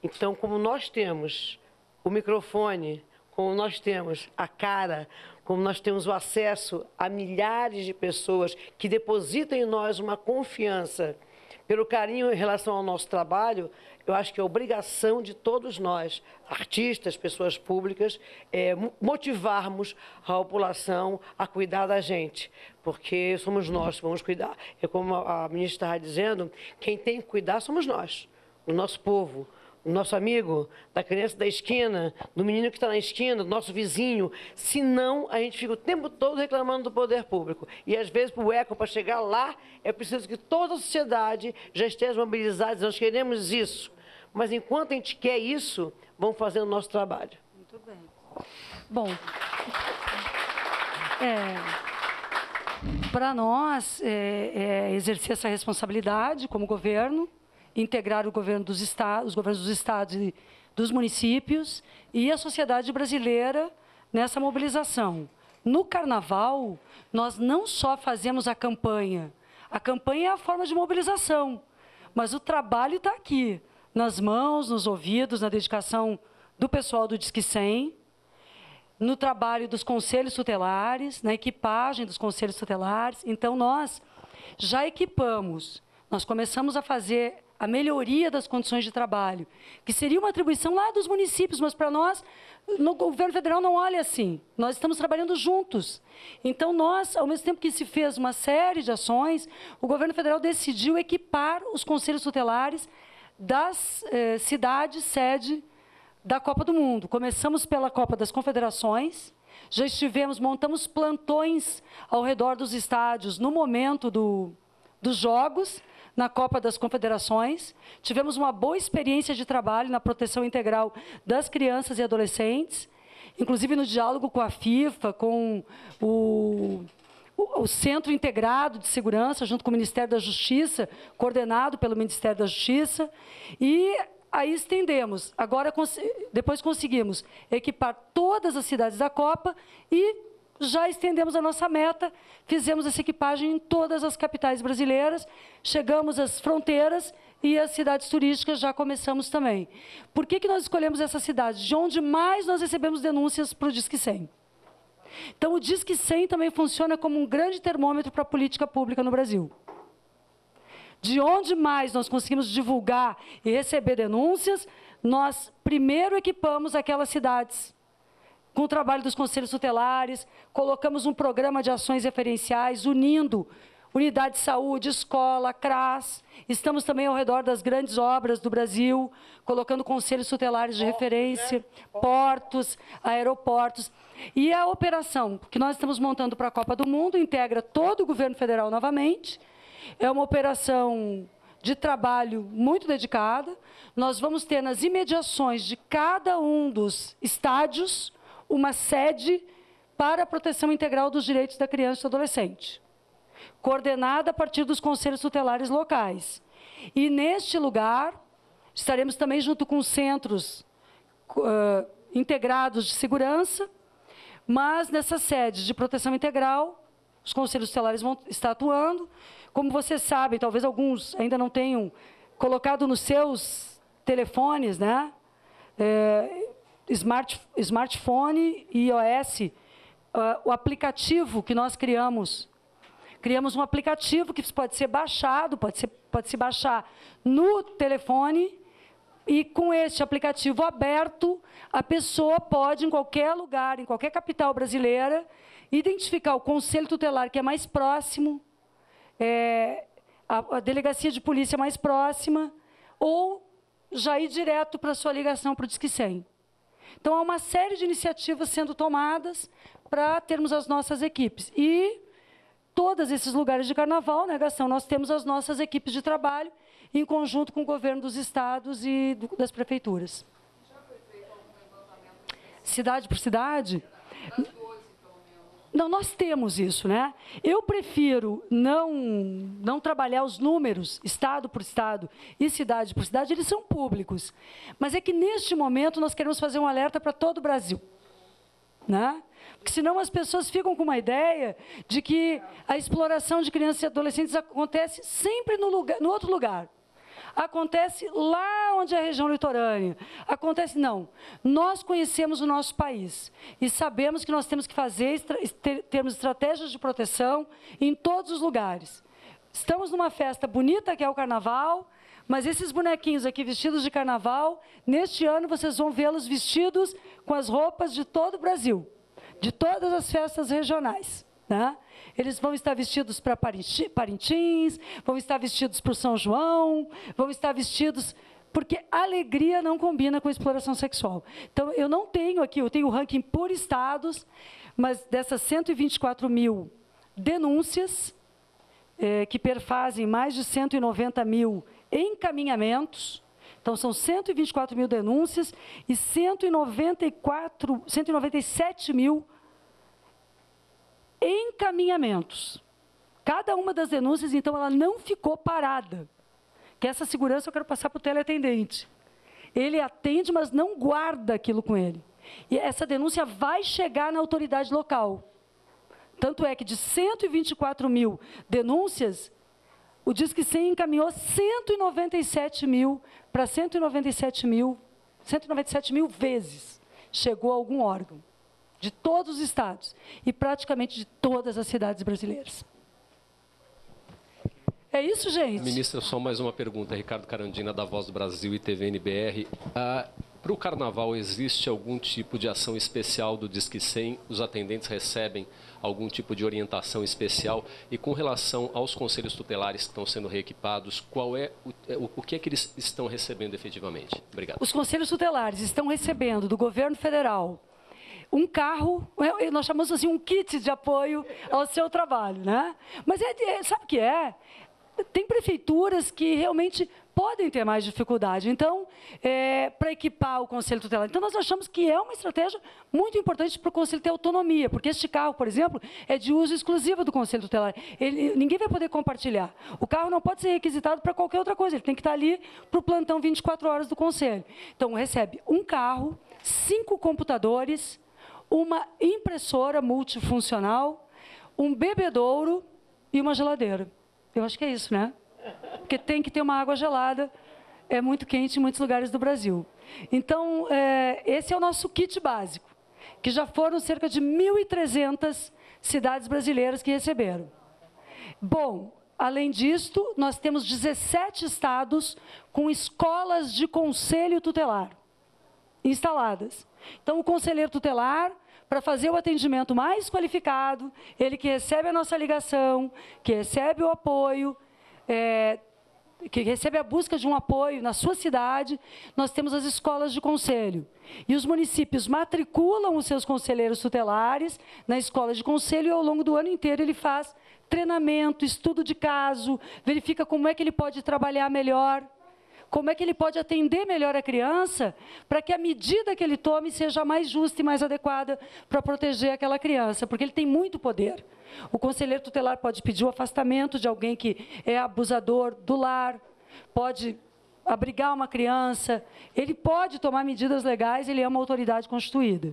Então, como nós temos o microfone, como nós temos a cara, como nós temos o acesso a milhares de pessoas que depositam em nós uma confiança pelo carinho em relação ao nosso trabalho, eu acho que é obrigação de todos nós, artistas, pessoas públicas, é, motivarmos a população a cuidar da gente, porque somos nós que vamos cuidar. É como a ministra estava dizendo, quem tem que cuidar somos nós, o nosso povo, o nosso amigo, da criança da esquina, do menino que está na esquina, do nosso vizinho. Senão, a gente fica o tempo todo reclamando do poder público. E, às vezes, para o eco, para chegar lá, é preciso que toda a sociedade já esteja mobilizada. Nós queremos isso. Mas, enquanto a gente quer isso, vamos fazer o nosso trabalho. Muito bem. Bom, é, para nós, é, é, exercer essa responsabilidade como governo, integrar o governo dos estados, os governos dos estados e dos municípios e a sociedade brasileira nessa mobilização. No Carnaval, nós não só fazemos a campanha, a campanha é a forma de mobilização, mas o trabalho está aqui, nas mãos, nos ouvidos, na dedicação do pessoal do Disque cem, no trabalho dos conselhos tutelares, na equipagem dos conselhos tutelares. Então, nós já equipamos, nós começamos a fazer a melhoria das condições de trabalho, que seria uma atribuição lá dos municípios, mas para nós, o governo federal não olha assim. Nós estamos trabalhando juntos. Então, nós, ao mesmo tempo que se fez uma série de ações, o governo federal decidiu equipar os conselhos tutelares das eh, cidades sede da Copa do Mundo. Começamos pela Copa das Confederações, já estivemos, montamos plantões ao redor dos estádios no momento do, dos jogos, na Copa das Confederações, tivemos uma boa experiência de trabalho na proteção integral das crianças e adolescentes, inclusive no diálogo com a FIFA, com o, o, o Centro Integrado de Segurança, junto com o Ministério da Justiça, coordenado pelo Ministério da Justiça, e aí estendemos. Agora, depois conseguimos equipar todas as cidades da Copa e já estendemos a nossa meta, fizemos essa equipagem em todas as capitais brasileiras, chegamos às fronteiras e às cidades turísticas já começamos também. Por que que nós escolhemos essa cidade? De onde mais nós recebemos denúncias para o Disque cem. Então, o Disque cem também funciona como um grande termômetro para a política pública no Brasil. De onde mais nós conseguimos divulgar e receber denúncias, nós primeiro equipamos aquelas cidades com o trabalho dos conselhos tutelares, colocamos um programa de ações referenciais, unindo unidade de saúde, escola, CRAS. Estamos também ao redor das grandes obras do Brasil, colocando conselhos tutelares de referência, portos, aeroportos. E a operação que nós estamos montando para a Copa do Mundo integra todo o governo federal novamente. É uma operação de trabalho muito dedicada. Nós vamos ter nas imediações de cada um dos estádios uma sede para a proteção integral dos direitos da criança e do adolescente, coordenada a partir dos conselhos tutelares locais. E, neste lugar, estaremos também junto com centros uh, integrados de segurança, mas, nessa sede de proteção integral, os conselhos tutelares vão estar atuando. Como vocês sabem, talvez alguns ainda não tenham colocado nos seus telefones, né? É, Smart, smartphone e iOS, uh, o aplicativo que nós criamos. Criamos um aplicativo que pode ser baixado, pode, ser, pode se baixar no telefone, e com este aplicativo aberto, a pessoa pode, em qualquer lugar, em qualquer capital brasileira, identificar o conselho tutelar que é mais próximo, é, a, a delegacia de polícia mais próxima, ou já ir direto para a sua ligação para o Disque cem. Então, há uma série de iniciativas sendo tomadas para termos as nossas equipes. E todos esses lugares de carnaval, né, Gastão, nós temos as nossas equipes de trabalho em conjunto com o governo dos estados e do, das prefeituras. Já foi feito algum levantamento? Cidade por cidade? Das doze, pelo menos. Não, nós temos isso, né? Eu prefiro não, não trabalhar os números, estado por estado e cidade por cidade, eles são públicos. Mas é que, neste momento, nós queremos fazer um alerta para todo o Brasil, né? Porque, senão, as pessoas ficam com uma ideia de que a exploração de crianças e adolescentes acontece sempre no, lugar, no outro lugar. Acontece lá onde é a região litorânea. Acontece, não. Nós conhecemos o nosso país e sabemos que nós temos que fazer, ter, termos estratégias de proteção em todos os lugares. Estamos numa festa bonita, que é o Carnaval, mas esses bonequinhos aqui vestidos de Carnaval, neste ano vocês vão vê-los vestidos com as roupas de todo o Brasil, de todas as festas regionais, né? Eles vão estar vestidos para Parintins, vão estar vestidos para o São João, vão estar vestidos... Porque alegria não combina com exploração sexual. Então, eu não tenho aqui, eu tenho o ranking por estados, mas dessas cento e vinte e quatro mil denúncias, é, que perfazem mais de cento e noventa mil encaminhamentos, então, são cento e vinte e quatro mil denúncias e cento e noventa e quatro, cento e noventa e sete mil encaminhamentos. Cada uma das denúncias, então, ela não ficou parada. Que essa segurança eu quero passar para o teleatendente. Ele atende, mas não guarda aquilo com ele. E essa denúncia vai chegar na autoridade local. Tanto é que de cento e vinte e quatro mil denúncias, o Disque cem encaminhou cento e noventa e sete mil para cento e noventa e sete mil, cento e noventa e sete mil vezes. Chegou a algum órgão de todos os estados e praticamente de todas as cidades brasileiras. É isso, gente? Ministra, só mais uma pergunta. Ricardo Carandina, da Voz do Brasil e T V N B R. Ah, para o Carnaval, existe algum tipo de ação especial do Disque cem? Os atendentes recebem algum tipo de orientação especial? E com relação aos conselhos tutelares que estão sendo reequipados, qual é o, o que é que eles estão recebendo efetivamente? Obrigado. Os conselhos tutelares estão recebendo do governo federal um carro, nós chamamos assim um kit de apoio ao seu trabalho, né? Mas é, é, sabe o que é? Tem prefeituras que realmente podem ter mais dificuldade, então, é, para equipar o Conselho Tutelar. Então, nós achamos que é uma estratégia muito importante para o Conselho ter autonomia, porque este carro, por exemplo, é de uso exclusivo do Conselho Tutelar. Ele, ninguém vai poder compartilhar. O carro não pode ser requisitado para qualquer outra coisa, ele tem que estar ali para o plantão vinte e quatro horas do Conselho. Então, recebe um carro, cinco computadores, uma impressora multifuncional, um bebedouro e uma geladeira. Eu acho que é isso, né? Porque tem que ter uma água gelada, é muito quente em muitos lugares do Brasil. Então, é, esse é o nosso kit básico, que já foram cerca de mil e trezentas cidades brasileiras que receberam. Bom, além disto, nós temos dezessete estados com escolas de conselho tutelar instaladas. Então, o conselheiro tutelar, para fazer o atendimento mais qualificado, ele que recebe a nossa ligação, que recebe o apoio, é, que recebe a busca de um apoio na sua cidade, nós temos as escolas de conselho. E os municípios matriculam os seus conselheiros tutelares na escola de conselho e, ao longo do ano inteiro, ele faz treinamento, estudo de caso, verifica como é que ele pode trabalhar melhor, como é que ele pode atender melhor a criança para que a medida que ele tome seja mais justa e mais adequada para proteger aquela criança, porque ele tem muito poder. O conselheiro tutelar pode pedir o afastamento de alguém que é abusador do lar, pode abrigar uma criança, ele pode tomar medidas legais, ele é uma autoridade constituída.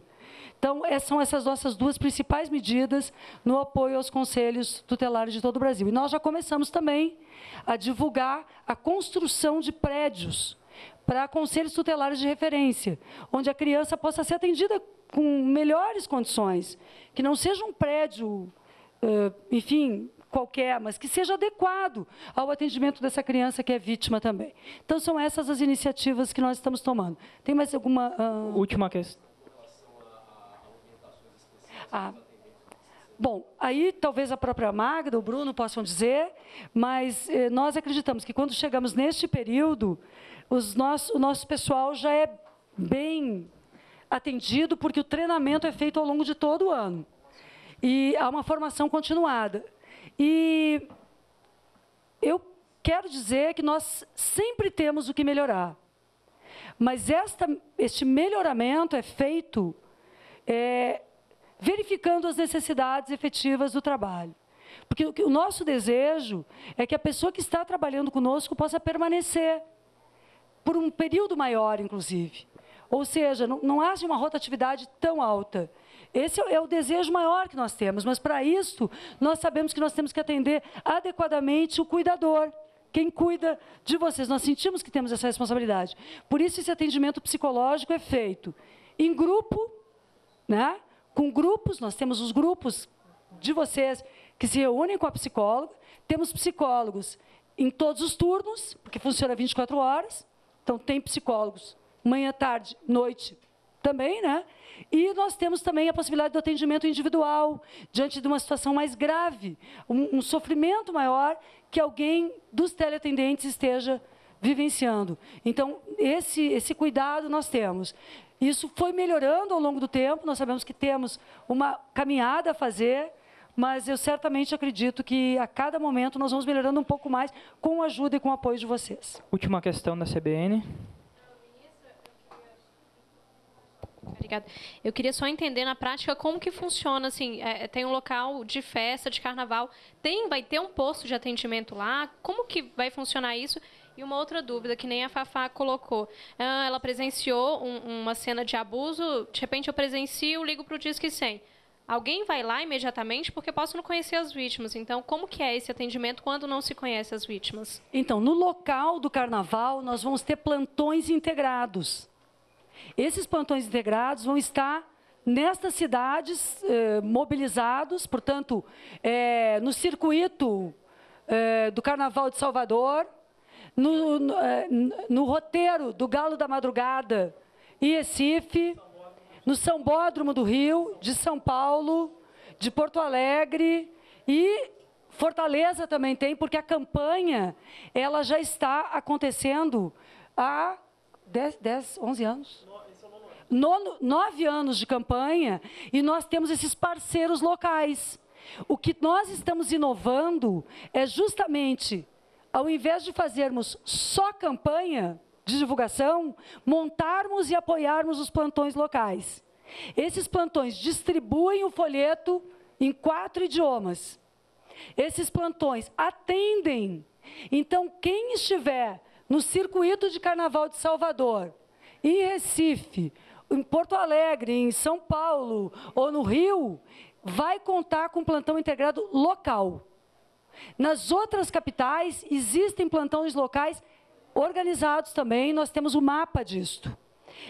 Então, são essas nossas duas principais medidas no apoio aos conselhos tutelares de todo o Brasil. E nós já começamos também a divulgar a construção de prédios para conselhos tutelares de referência, onde a criança possa ser atendida com melhores condições, que não seja um prédio, enfim, qualquer, mas que seja adequado ao atendimento dessa criança que é vítima também. Então, são essas as iniciativas que nós estamos tomando. Tem mais alguma... Uh... Última questão. Ah, bom, aí talvez a própria Magda, o Bruno possam dizer, mas eh, nós acreditamos que quando chegamos neste período, os nosso, o nosso pessoal já é bem atendido, porque o treinamento é feito ao longo de todo o ano. E há uma formação continuada. E eu quero dizer que nós sempre temos o que melhorar. Mas esta, este melhoramento é feito... É, verificando as necessidades efetivas do trabalho. Porque o nosso desejo é que a pessoa que está trabalhando conosco possa permanecer por um período maior, inclusive. Ou seja, não, não haja uma rotatividade tão alta. Esse é o desejo maior que nós temos, mas para isso nós sabemos que nós temos que atender adequadamente o cuidador, quem cuida de vocês. Nós sentimos que temos essa responsabilidade. Por isso esse atendimento psicológico é feito em grupo, né? Com grupos, nós temos os grupos de vocês que se reúnem com a psicóloga, temos psicólogos em todos os turnos, porque funciona vinte e quatro horas, então tem psicólogos manhã, tarde, noite também, né? E nós temos também a possibilidade do atendimento individual, diante de uma situação mais grave, um, um sofrimento maior que alguém dos teleatendentes esteja vivenciando. Então, esse, esse cuidado nós temos. Isso foi melhorando ao longo do tempo, nós sabemos que temos uma caminhada a fazer, mas eu certamente acredito que a cada momento nós vamos melhorando um pouco mais com a ajuda e com o apoio de vocês. Última questão da C B N. Obrigada. Eu queria só entender na prática como que funciona, assim, é, tem um local de festa, de carnaval, tem, vai ter um posto de atendimento lá, como que vai funcionar isso? E uma outra dúvida, que nem a Fafá colocou, ela presenciou um, uma cena de abuso, de repente eu presencio, ligo para o Disque cem. Alguém vai lá imediatamente, porque posso não conhecer as vítimas. Então, como que é esse atendimento quando não se conhece as vítimas? Então, no local do carnaval, nós vamos ter plantões integrados. Esses plantões integrados vão estar nestas cidades eh, mobilizados, portanto, eh, no circuito eh, do Carnaval de Salvador, no, no, eh, no roteiro do Galo da Madrugada e Recife, no Sambódromo do Rio, de São Paulo, de Porto Alegre e Fortaleza também tem, porque a campanha ela já está acontecendo há dez, onze anos. Nono, nove anos de campanha e nós temos esses parceiros locais. O que nós estamos inovando é justamente, ao invés de fazermos só campanha de divulgação, montarmos e apoiarmos os plantões locais. Esses plantões distribuem o folheto em quatro idiomas. Esses plantões atendem. Então, quem estiver no circuito de Carnaval de Salvador, em Recife, em Porto Alegre, em São Paulo ou no Rio, vai contar com um plantão integrado local. Nas outras capitais, existem plantões locais organizados também, nós temos o mapa disto.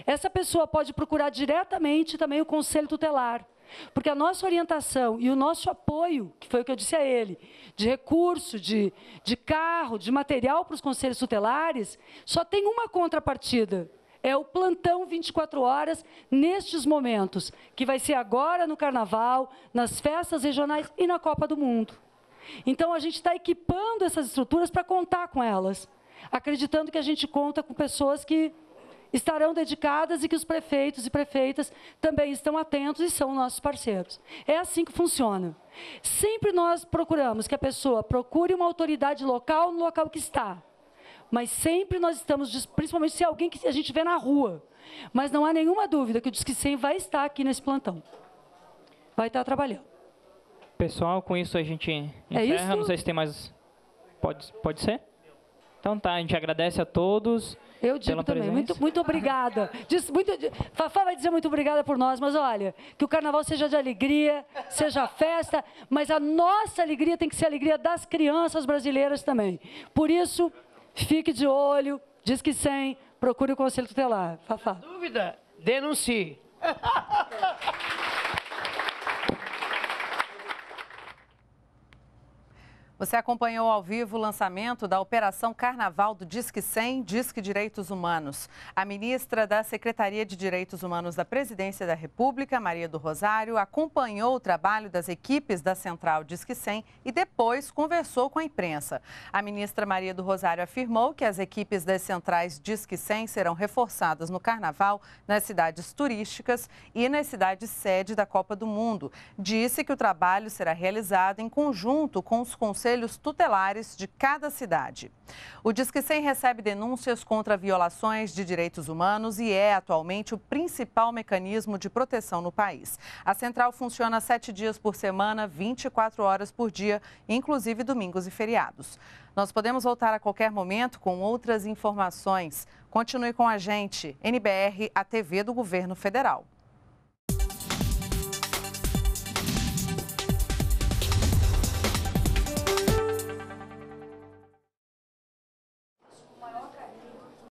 Essa pessoa pode procurar diretamente também o Conselho Tutelar, porque a nossa orientação e o nosso apoio, que foi o que eu disse a ele, de recurso, de, de carro, de material para os conselhos tutelares, só tem uma contrapartida. É o plantão vinte e quatro horas nestes momentos, que vai ser agora no Carnaval, nas festas regionais e na Copa do Mundo. Então, a gente está equipando essas estruturas para contar com elas, acreditando que a gente conta com pessoas que estarão dedicadas e que os prefeitos e prefeitas também estão atentos e são nossos parceiros. É assim que funciona. Sempre nós procuramos que a pessoa procure uma autoridade local no local que está, mas sempre nós estamos, principalmente se é alguém que a gente vê na rua, mas não há nenhuma dúvida que o Disque cem vai estar aqui nesse plantão. Vai estar trabalhando. Pessoal, com isso a gente encerra. É isso? Não sei se tem mais... Pode, pode ser? Então tá, a gente agradece a todos. Eu digo pela também, muito, muito obrigada. Diz, muito, Fafá vai dizer muito obrigada por nós, mas olha, que o Carnaval seja de alegria, seja festa, mas a nossa alegria tem que ser a alegria das crianças brasileiras também. Por isso, fique de olho, Disque cem, procure o Conselho Tutelar. Fafá. Na dúvida, denuncie. Você acompanhou ao vivo o lançamento da Operação Carnaval do Disque cem, Disque Direitos Humanos. A ministra da Secretaria de Direitos Humanos da Presidência da República, Maria do Rosário, acompanhou o trabalho das equipes da Central Disque cem e depois conversou com a imprensa. A ministra Maria do Rosário afirmou que as equipes das centrais Disque cem serão reforçadas no Carnaval, nas cidades turísticas e nas cidades sede da Copa do Mundo. Disse que o trabalho será realizado em conjunto com os conselhos Conselhos tutelares de cada cidade. O Disque cem recebe denúncias contra violações de direitos humanos e é atualmente o principal mecanismo de proteção no país. A central funciona sete dias por semana, vinte e quatro horas por dia, inclusive domingos e feriados. Nós podemos voltar a qualquer momento com outras informações. Continue com a gente, N B R, a T V do Governo Federal.